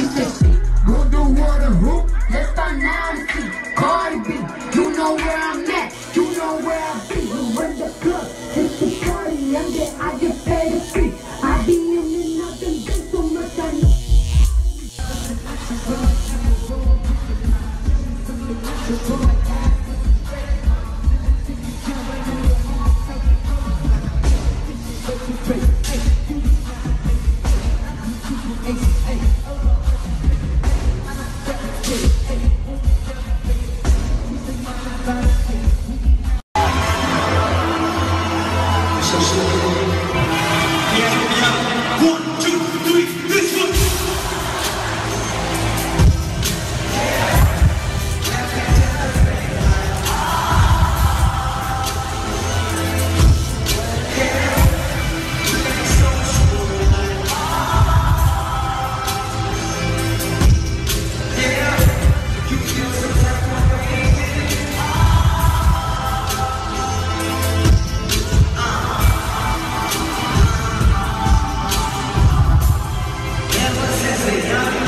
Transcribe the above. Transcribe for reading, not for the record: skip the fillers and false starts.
360. Go do water hoop, let's find out and see. Cardi B, you know where I'm at, you know where I be. You in the club, it's the party, I'm there, I just pay the fee. I be in and out and do so much I know. Yeah.